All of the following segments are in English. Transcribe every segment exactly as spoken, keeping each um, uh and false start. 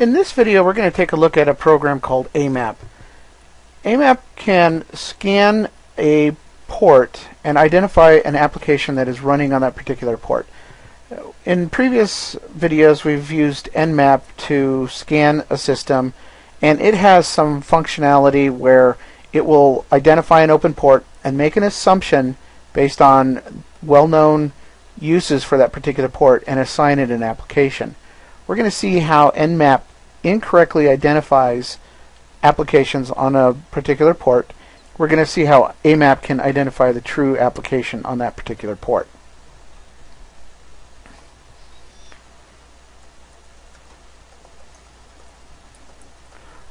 In this video, we're going to take a look at a program called A M A P. A M A P can scan a port and identify an application that is running on that particular port. In previous videos, we've used N map to scan a system, and it has some functionality where it will identify an open port and make an assumption based on well-known uses for that particular port and assign it an application. We're going to see how N map incorrectly identifies applications on a particular port. We're going to see how A M A P can identify the true application on that particular port.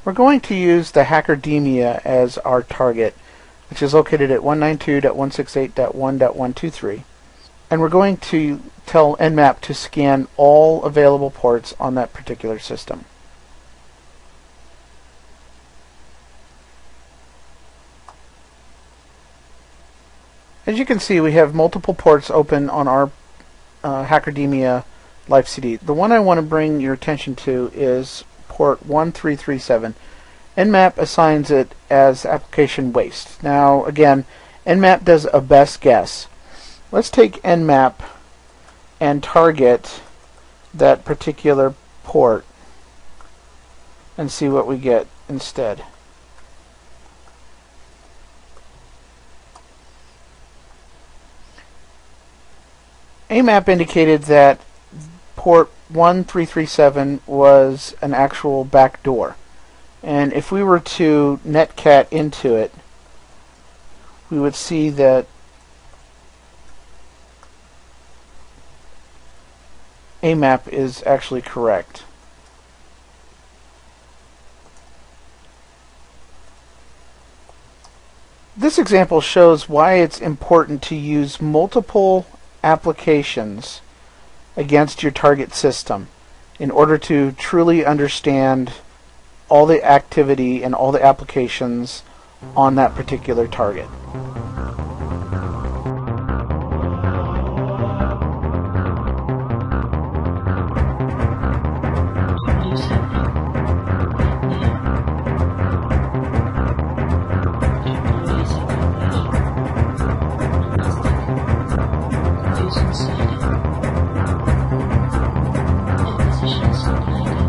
We're going to use the HackerDemia as our target, which is located at one ninety-two dot one sixty-eight dot one dot one twenty-three. And we're going to tell N map to scan all available ports on that particular system. As you can see, we have multiple ports open on our uh, Hackerdemia Life C D. The one I want to bring your attention to is port one three three seven. N map assigns it as application waste. Now, again, N map does a best guess. Let's take N map and target that particular port and see what we get instead. A M A P indicated that port one three three seven was an actual backdoor, and if we were to netcat into it, we would see that A M A P is actually correct. This example shows why it's important to use multiple applications against your target system in order to truly understand all the activity and all the applications on that particular target. Position so